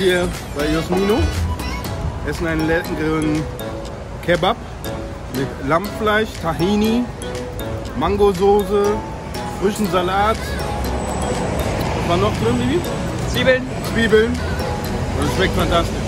wir bei Josmino, essen einen leckeren Kebab mit Lammfleisch, Tahini, Mangosoße, frischen Salat. Was war noch drin, Bibi? Zwiebeln. Zwiebeln. Und es schmeckt fantastisch.